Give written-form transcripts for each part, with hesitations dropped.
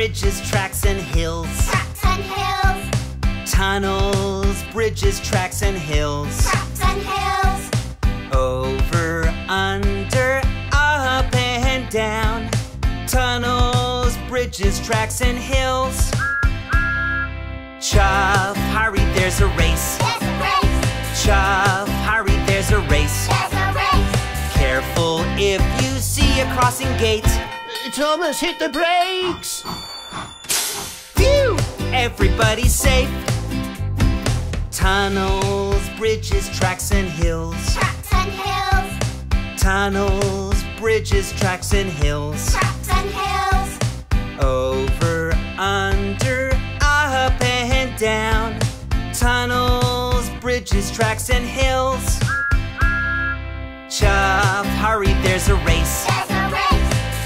bridges, tracks and hills. Tracks and hills. Tunnels, bridges, tracks and hills. Tracks and hills. Over, under, up and down. Tunnels, bridges, tracks and hills. Chuff, hurry, there's a race. There's a race. Chuff, hurry, there's a race. There's a race. Careful if you see a crossing gate. Thomas, hit the brakes. Phew! Everybody's safe. Tunnels, bridges, tracks and hills. Tracks and hills. Tunnels, bridges, tracks and hills. Tracks and hills. Over, under, up and down. Tunnels, bridges, tracks and hills. Chuff, hurry, there's a race. There's a race.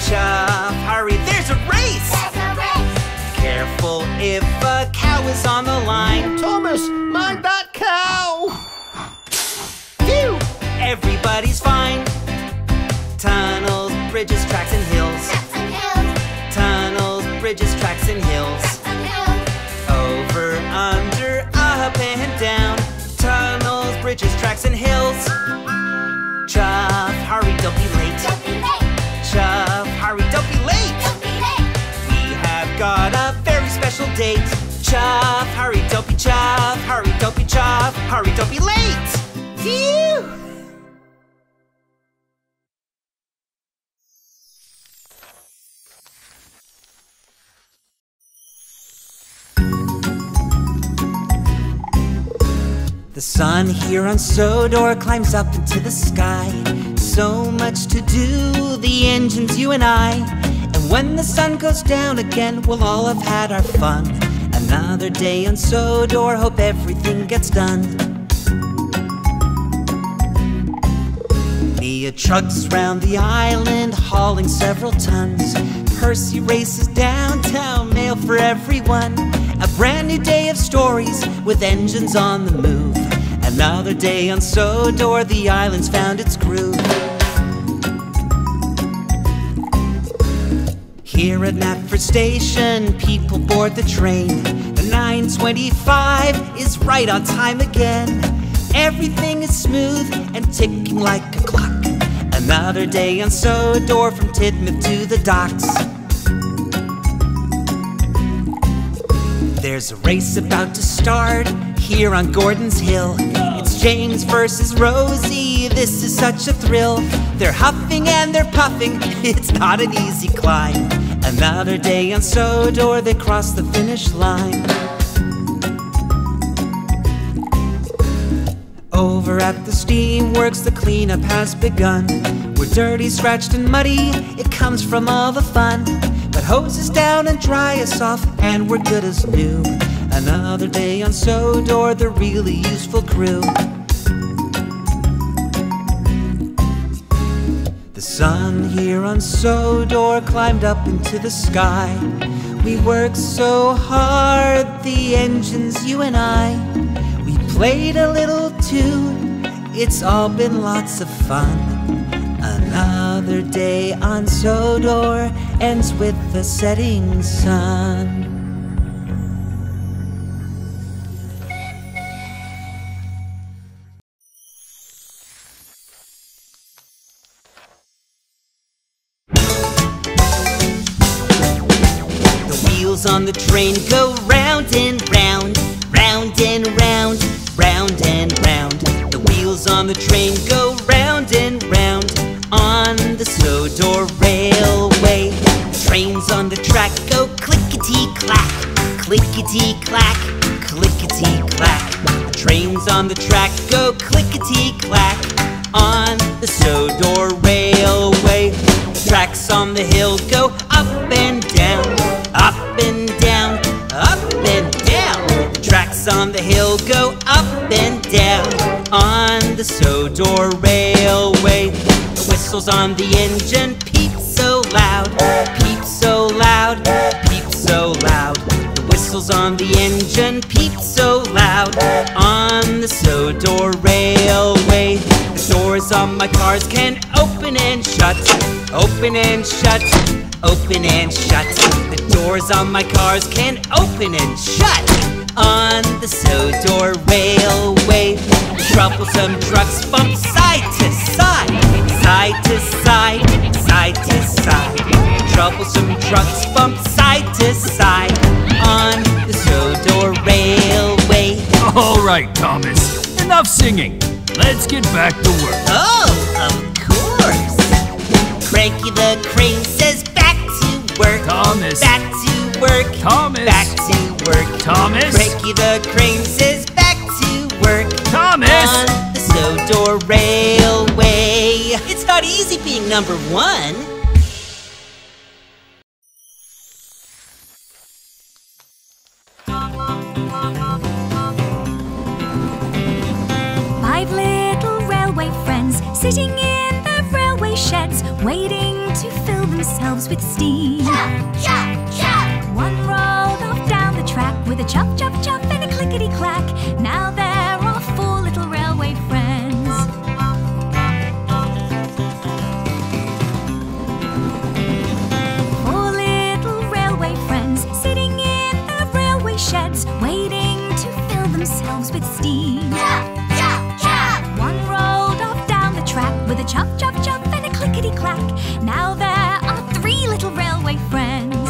Chuff, hurry, there's a race. There's a race. Careful if a cow is on the line. Thomas, mind that cow. Phew! Everybody's fine. Tunnels, bridges, tracks and hills. Tracks and hills. Tunnels, bridges, tracks and hills. Over, under, up and down. Tunnels, bridges, tracks and hills. Chuff, hurry, don't be late. Don't be late. Chuff, hurry, don't be late. Don't be late. We have got a very special date. Chuff, hurry, don't be chuff. Hurry, don't be chuff. Hurry, don't be late. Phew! The sun here on Sodor climbs up into the sky. So much to do, the engines, you and I. And when the sun goes down again, we'll all have had our fun. Another day on Sodor, hope everything gets done. Mia chugs round the island, hauling several tons. Percy races downtown, mail for everyone. A brand new day of stories with engines on the move. Another day on Sodor, the island's found its groove. Here at Matford Station, people board the train. The 9:25 is right on time again. Everything is smooth and ticking like a clock. Another day on Sodor, from Tidmouth to the docks. There's a race about to start here on Gordon's Hill. It's James versus Rosie, this is such a thrill. They're huffing and they're puffing, it's not an easy climb. Another day on Sodor, they cross the finish line. Over at the Steamworks, the cleanup has begun. We're dirty, scratched and muddy, it comes from all the fun. But hose us down and dry us off, and we're good as new. Another day on Sodor, the really useful crew. The sun here on Sodor climbed up into the sky. We worked so hard, the engines, you and I. We played a little too, it's all been lots of fun. Another day on Sodor ends with the setting sun. The wheels on the train go round and round, round and round, round and round. The wheels on the train go round and round on the Sodor Railway. The trains on the track go clickety-clack, clickety-clack, clickety-clack. The trains on the track go clickety-clack on the Sodor Railway. The tracks on the hill go up and down, up and down, up and down. The tracks on the hill go up and down on the Sodor Railway. The whistles on the engine peep so loud, peep so loud, peep so loud. The whistles on the engine peep so loud on the Sodor Railway. The doors on my cars can open and shut, open and shut, open and shut. The doors on my cars can open and shut. On the Sodor railway, troublesome trucks bump side to side, side to side, side to side. Troublesome trucks bump side to side on the Sodor railway. All right, Thomas, enough singing. Let's get back to work. Oh, of course. Cranky the crane says back to work. Thomas. Back to work. Thomas. Back to work. Thomas. Cranky the crane says back to work. Thomas. On the Sodor railway. It's not easy being number one. Sitting in the railway sheds, waiting to fill themselves with steam. Chop, chop, chop! One rolled off down the track with a chop, chop, chop and a clickety-clack. Now there are four little railway friends. Four little railway friends, sitting in the railway sheds, waiting to fill themselves with steam. Chop! With a chop, chop, chop and a clickety-clack. Now there are three little railway friends.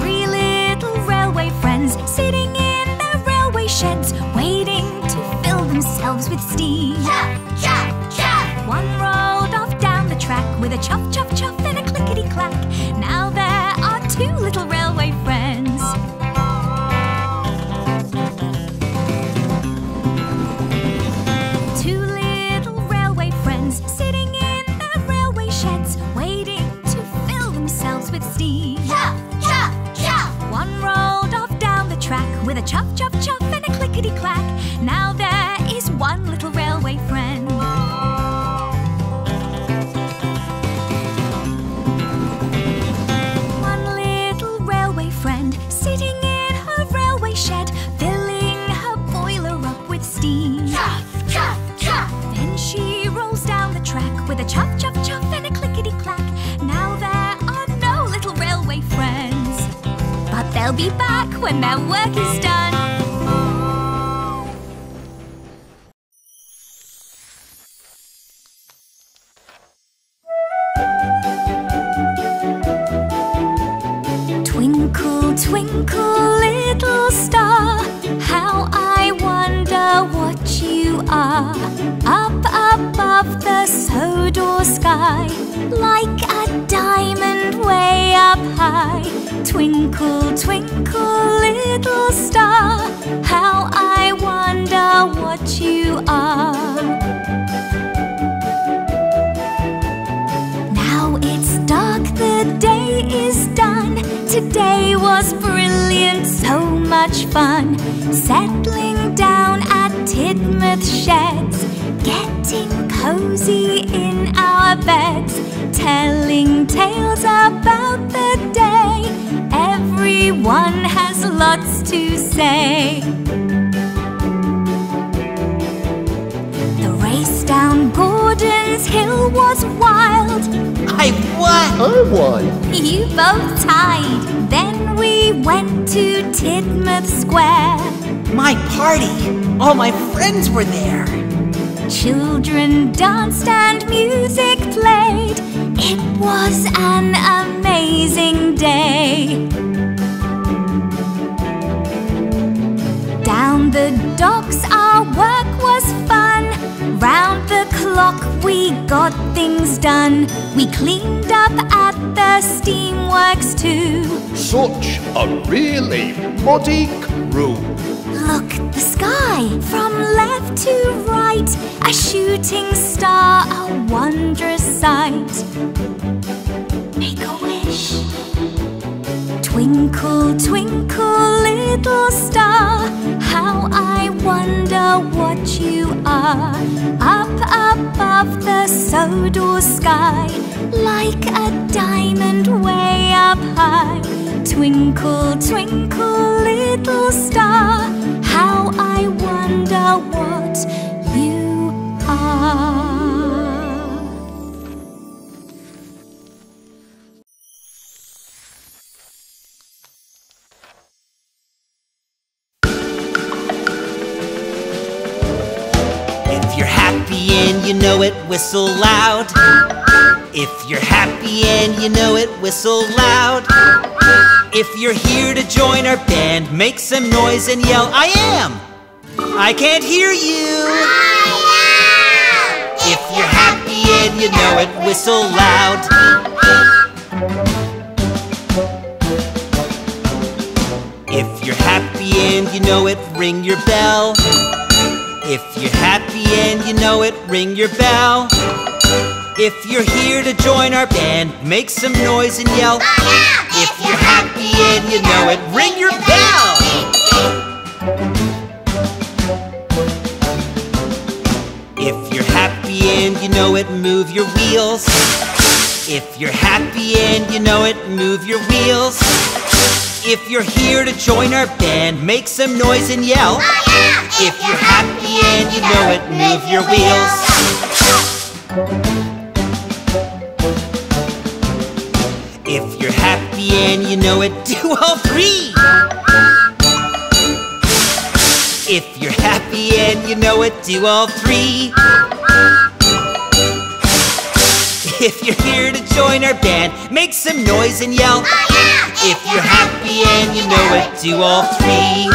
Three little railway friends, sitting in the railway sheds, waiting to fill themselves with steam. Chop, chop, chop! One rolled off down the track with a chop, chop, chop and a clickety-clack. Now there are two little railway friends. With a chop, chop, chop and a clickety-clack. Now there is one little railway friend. One little railway friend, sitting in her railway shed, filling her boiler up with steam. Chop, chop, chop! Then she rolls down the track with a chop, chop, chop and a clickety-clack. Now there are no little railway friends. But they'll be back when their work is done. Twinkle, twinkle, little star, how I wonder what you are. Up above the Sodor sky, like a diamond way up high. Twinkle, twinkle, little star, how I wonder what you are. Now it's dark, the day is done. Today was brilliant, so much fun. Settling down at Tidmouth sheds, getting cozy in our beds, telling tales about the day. Everyone has lots to say. The race down Gordon's Hill was wild. I won! I won! You both tied. Then we went to Tidmouth Square. My party! All my friends were there. Children danced and music played. It was an amazing day. Down the docks our work was fun. Round the clock we got things done. We cleaned up at the Steamworks too. Such a really muddy crew. Look, the sky from left to right, a shooting star, a wondrous sight. Make a wish. Twinkle, twinkle, little star, how I wonder what you are. Up above the Sodor sky, like a diamond way up high. Twinkle, twinkle, little star, how I wonder what you are. know it, whistle loud. If you're happy and you know it, whistle loud. If you're here to join our band, make some noise and yell, I am! I can't hear you! I am! If you're happy and you know it, whistle loud. If you're happy and you know it, ring your bell. If you're happy and you know it, ring your bell. If you're here to join our band, make some noise and yell. If you're happy and you know it, ring your bell. If you're happy and you know it, move your wheels. If you're happy and you know it, move your wheels. If you're here to join our band, make some noise and yell. If you're happy and you know it, move your wheels. If you're happy and you know it, do all three. If you're happy and you know it, do all three. If you're here to join our band, make some noise and yell. If you're happy and you know it, do all three.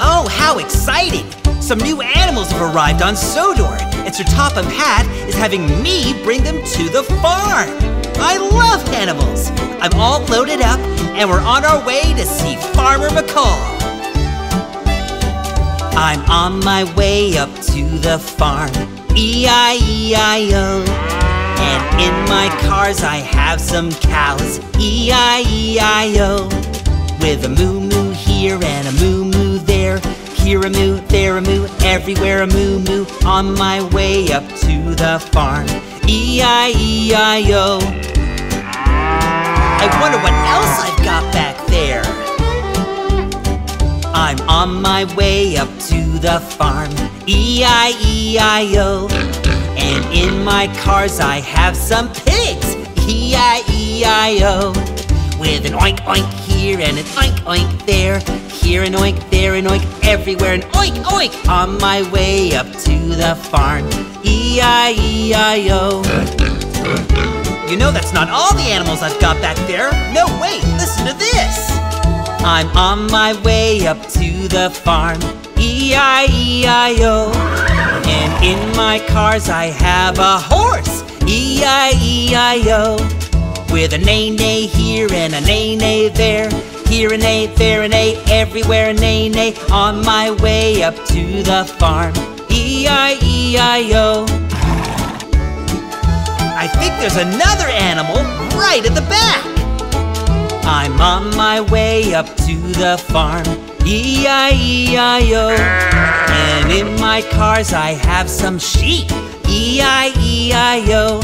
Oh, how exciting! Some new animals have arrived on Sodor, and Sir Topham Hatt is having me bring them to the farm. I love animals. I'm all loaded up, and we're on our way to see Farmer McCall. I'm on my way up to the farm, E-I-E-I-O. And in my cars I have some cows, E-I-E-I-O. With a moo-moo here and a moo-moo there. Here a moo, there a moo, everywhere a moo moo. On my way up to the farm, E-I-E-I-O. I wonder what else I've got back there. I'm on my way up to the farm, E-I-E-I-O. And in my cars I have some pigs, E-I-E-I-O. With an oink oink here and an oink oink there. Here an oink, there an oink, everywhere an oink oink. On my way up to the farm, E-I-E-I-O. You know that's not all the animals I've got back there. No, wait, listen to this. I'm on my way up to the farm, E-I-E-I-O. And in my cars I have a horse, E-I-E-I-O. With a nay-nay here and a nay-nay there. Here a nay, there a nay, everywhere a nay-nay. On my way up to the farm, E-I-E-I-O. I think there's another animal right at the back. I'm on my way up to the farm, E-I-E-I-O. And in my cars I have some sheep, E-I-E-I-O.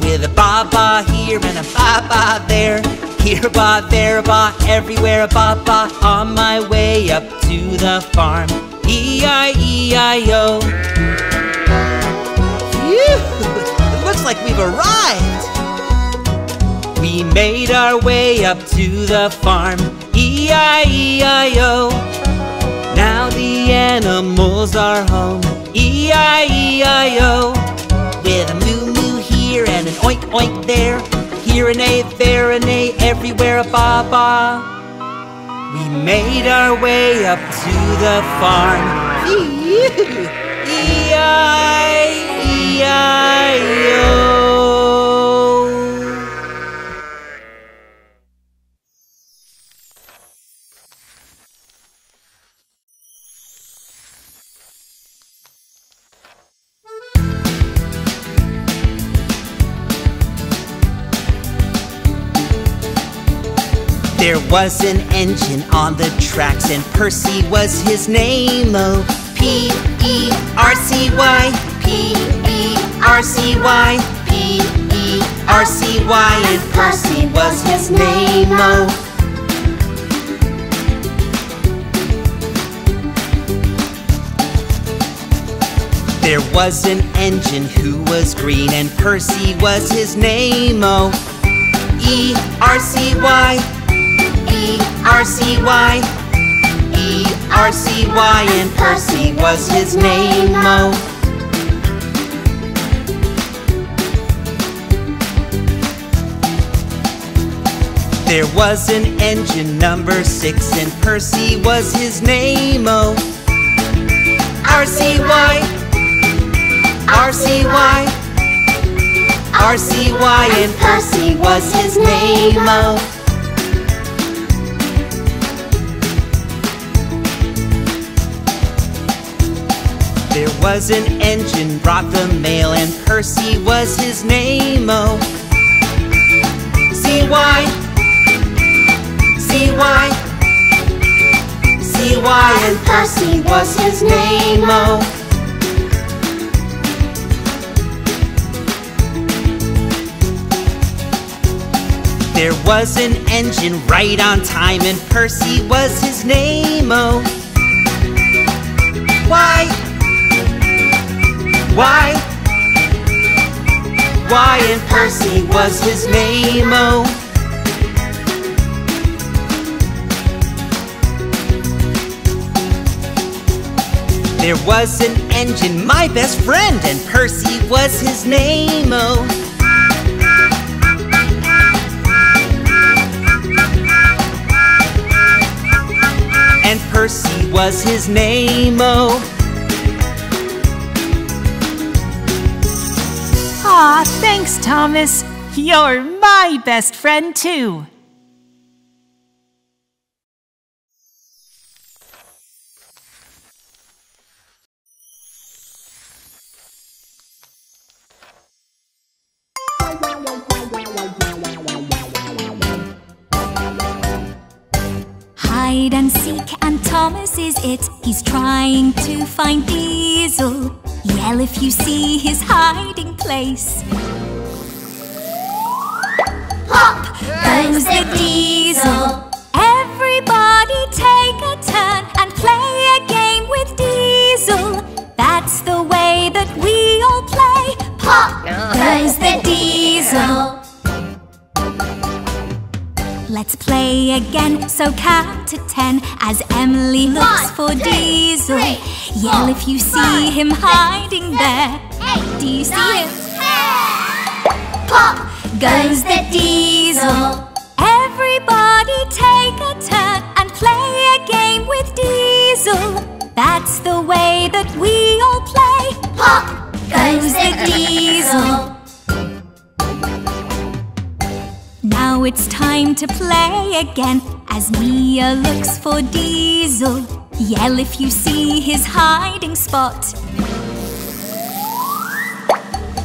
With a ba-ba here and a ba-ba there. Here a ba, there a ba, everywhere a ba-ba. On my way up to the farm, E-I-E-I-O. Phew! It looks like we've arrived! We made our way up to the farm, E-I-E-I-O. Now the animals are home, E-I-E-I-O. With a moo and an oink oink there. Here an A, there an A, everywhere a ba-ba. We made our way up to the farm, E-I-E-I-O. There was an engine on the tracks, and Percy was his name. Oh, P-E-R-C-Y, P-E-R-C-Y, P-E-R-C-Y, and Percy was his name. Oh, There was an engine who was green, and Percy was his name, oh. E-R-C-Y, E-R-C-Y, E-R-C-Y, and Percy was his name, oh. There was an engine number 6, and Percy was his name, oh. R-C-Y, R-C-Y, R-C-Y, and Percy was his name, oh. There was an engine brought the mail, and Percy was his name, oh. C-Y, C-Y, C-Y, and Percy was his name, oh. There was an engine right on time, and Percy was his name, oh. Y, and Percy was his name, oh. There was an engine, my best friend, and Percy was his name, oh. And Percy was his name, oh. Aw, thanks, Thomas. You're my best friend, too. Hide and seek, and Thomas is it. He's trying to find Diesel. Yell if you see his hiding place. Pop goes the Diesel. Everybody take a turn and play a game with Diesel. That's the way that we all play. Pop goes the Diesel. Let's play again, so count to 10 as Emily looks for Diesel. Yell if you see him hiding there. Do you see him? Pop goes the Diesel. Everybody take a turn and play a game with Diesel. That's the way that we all play. Pop goes the Diesel. Now it's time to play again as Mia looks for Diesel. Yell if you see his hiding spot.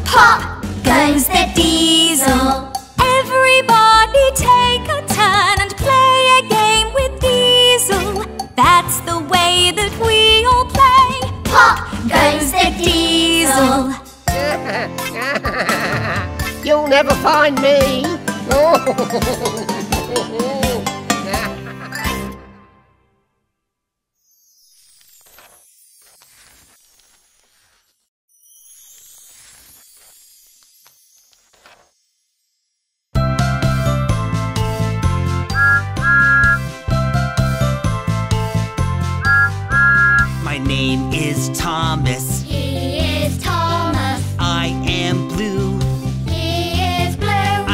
Pop goes the Diesel. Everybody take a turn and play a game with Diesel. That's the way that we all play. Pop goes the Diesel. You'll never find me. My name is Thomas. He is Thomas. I am blue.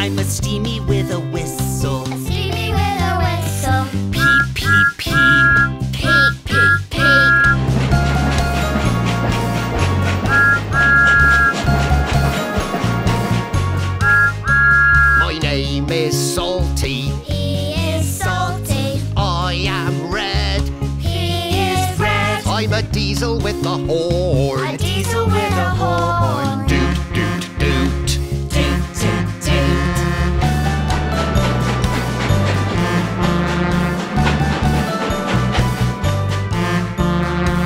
I'm a steamy with a whistle. A steamy with a whistle. Peep, peep, peep. Peep, peep, peep. My name is Salty. He is salty. I am red. He is red. I'm a diesel with a horn. A diesel with a horn. Doot, doot, doot. Doot, doot.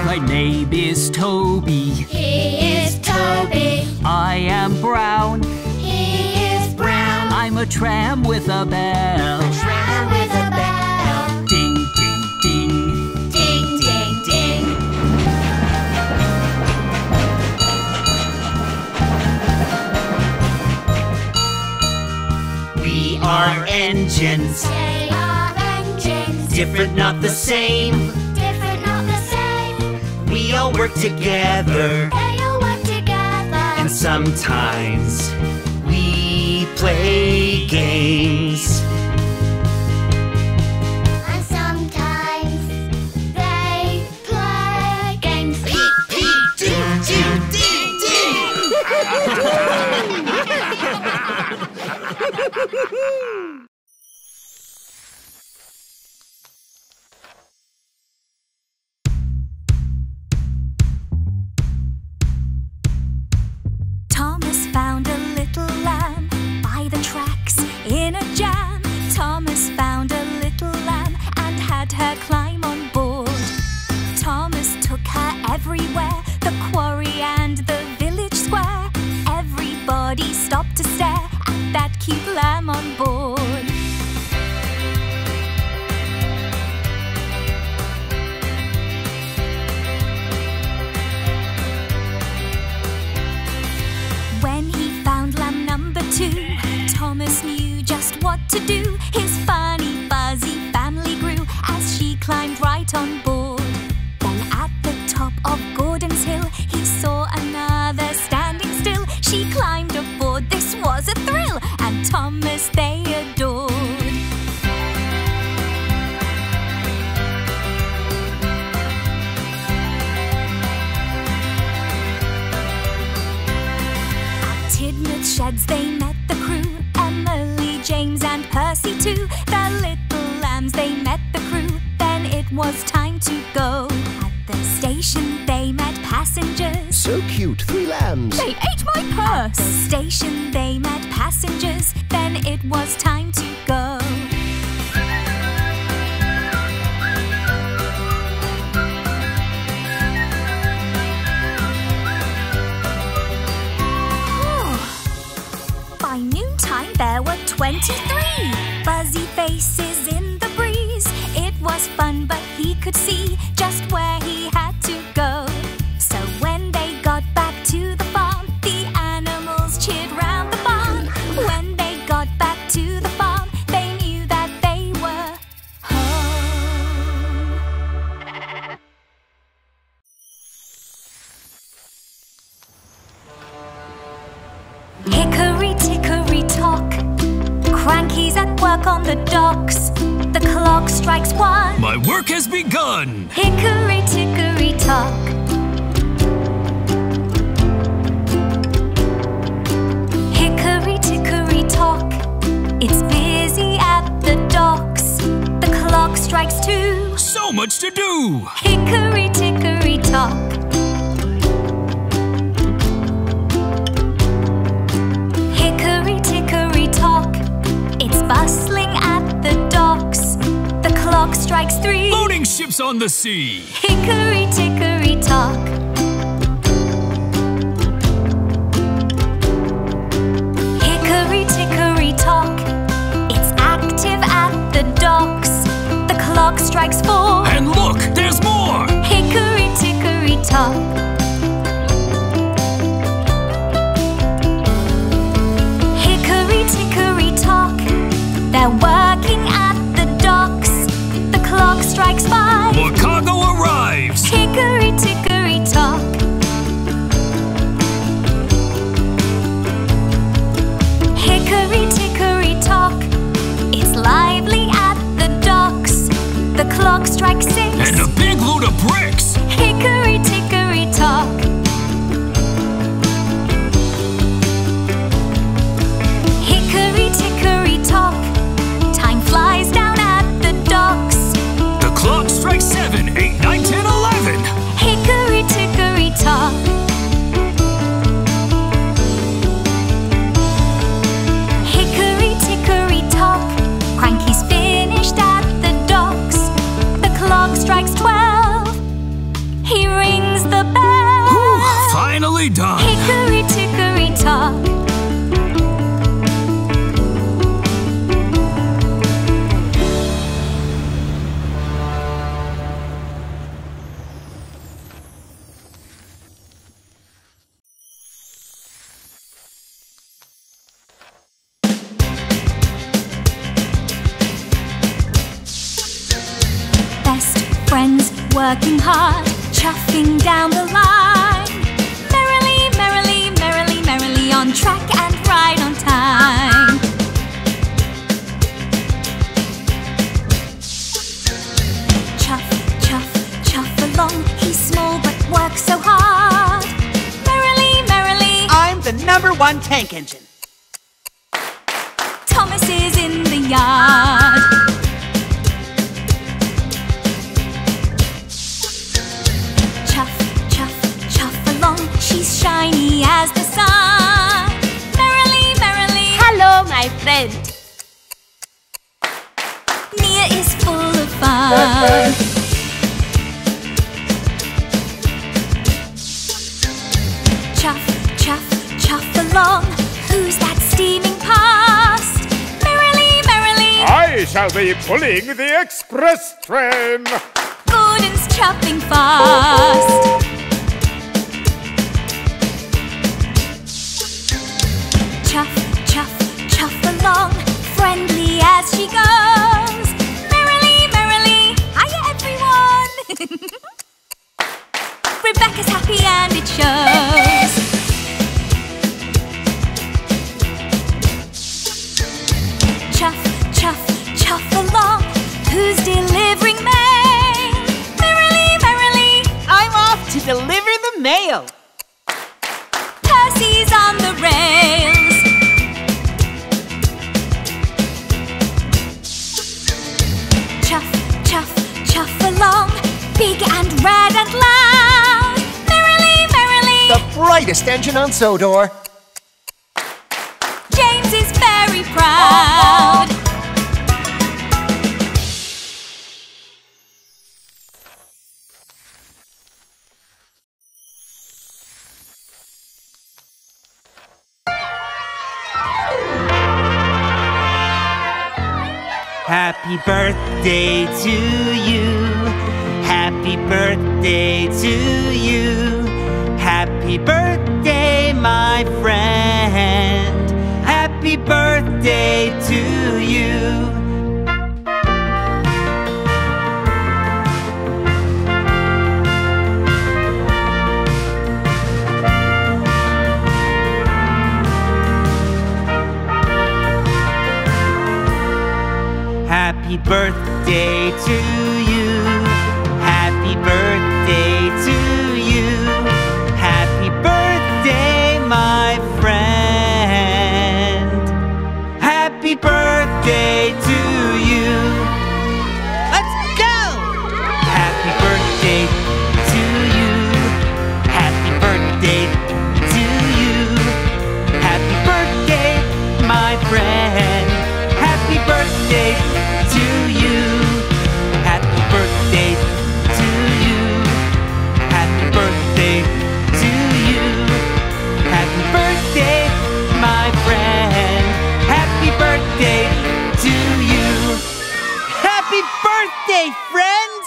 My name is Toby. He is Toby. I am brown. He is brown. I'm a tram with a bell. A tram with a bell. Ding, ding, ding. Ding, ding, ding. engines. They are engines. Different, not the same. Different, not the same. We all work together. They all work together. And sometimes we play games. And sometimes they play games. Peep, peep, doo, doo, doo, doo. Thomas found a little lamb by the tracks in a jam. Thomas found a little lamb and had her climb on board. Thomas took her everywhere, the quarry and the village square. Everybody stopped to stare at that cute lamb on board. Thomas knew just what to do. His funny, fuzzy family grew as she climbed right on board. Then at the top of Gordon's Hill, he saw another standing still. She climbed aboard, this was a thrill, and Thomas they adored. At Tidmouth Sheds they met the crew, Emily, James and Percy too. The little lambs they met the crew, then it was time to go. At the station they met passengers. So cute, three lambs. They ate my purse. At the station they met passengers, then it was time to go. By noontime there were 23 fuzzy faces in the breeze. It was fun, but he could see just where he had to go. So when they got back to the farm, the animals cheered round the barn. When they got back to the farm, they knew that they were home. Hickory tickory tock, Cranky's at work on the docks. The clock strikes one. My work has begun. Hickory tickory tock. Hickory tickory tock, it's busy at the docks. The clock strikes two. So much to do. Hickory tickory tock. Hickory tickory tock, it's bustling at the docks. The clock strikes three. Loading ships on the sea. Hickory tickory tock. Hickory tickory tock, it's active at the docks. The clock strikes four. And look, there's more. Hickory tickory tock. They're working at the docks. The clock strikes five. More cargo arrives. Hickory tickory tock. Hickory tickory tock, it's lively at the docks. The clock strikes six. And a big load of bricks. Hickory tickory tock. Hickory tickory tock, flies down at the docks. The clock strikes 7, 8, 9, 10, 11. Hickory tickory tock. Hickory tickory tock, Cranky's finished at the docks. The clock strikes 12. He rings the bell. Ooh, finally done. Hickory tickory tock. working hard, chuffing down the line. Merrily, merrily, merrily, merrily, on track and right on time. Chuff, chuff, chuff along, he's small but works so hard. Merrily, merrily, I'm the #1 tank engine. Thomas is in the yard. She's shiny as the sun. Merrily, merrily. Hello, my friend. Mia is full of fun. Chuff, chuff, chuff along. Who's that steaming past? Merrily, merrily. I shall be pulling the express train. Gordon's chuffing fast. Friendly as she goes. Merrily, merrily. Hiya, everyone. Rebecca's happy and it shows. Chuff, chuff, chuff along. Who's delivering mail? Merrily, merrily. I'm off to deliver the mail. Percy's on the rail. Chuff along, big and red and loud. Merrily, merrily. The brightest engine on Sodor. James is very proud. Happy birthday to you. Happy birthday to you. Happy birthday, my friend. Happy birthday to you. Happy birthday to you. Happy birthday to you. Happy birthday, my friend. Happy birthday to you. Let's go! Happy birthday to you. Happy birthday to you. Happy birthday, my friend. Happy birthday. Hey, friend!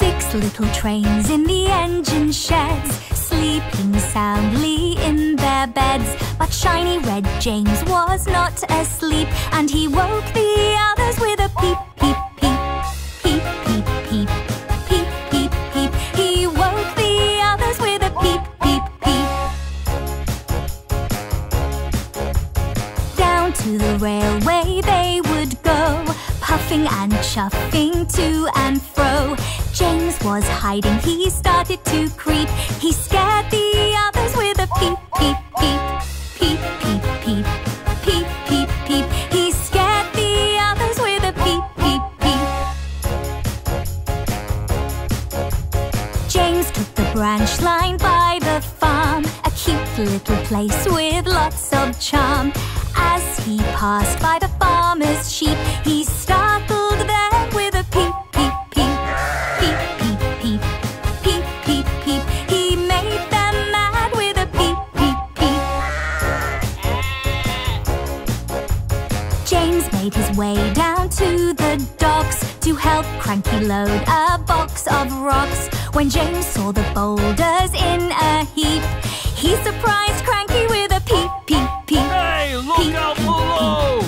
Six little trains in the engine sheds, sleeping soundly in their beds. But shiny red James was not asleep, and he woke the others with a peep, peep, peep. Peep, peep, peep. Peep, peep, peep. He woke the others with a peep, peep, peep. To the railway they would go, puffing and chuffing to and fro. James was hiding, he started to creep. He scared the others with a peep, peep, peep. Peep, peep, peep. Peep, peep, peep. He scared the others with a peep, peep, peep. James took the branch line by the farm, a cute little place with lots of charm. As he passed by the farmer's sheep, he startled them with a peep, peep, peep. Peep, peep, peep. Peep, peep, peep. He made them mad with a peep, peep, peep. James made his way down to the docks to help Cranky load a box of rocks. When James saw the boulders in a heap, he surprised Cranky with a peep, peep, peep. Hey, look out below!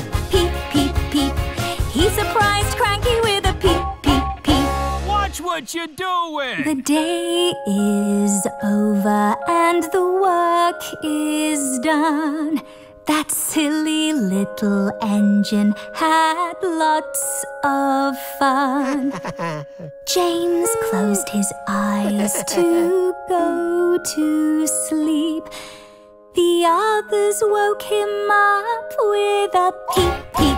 surprised Cranky with a peep, peep, peep. Watch what you're doing! The day is over and the work is done. That silly little engine had lots of fun. James closed his eyes to go to sleep. The others woke him up with a peep, peep.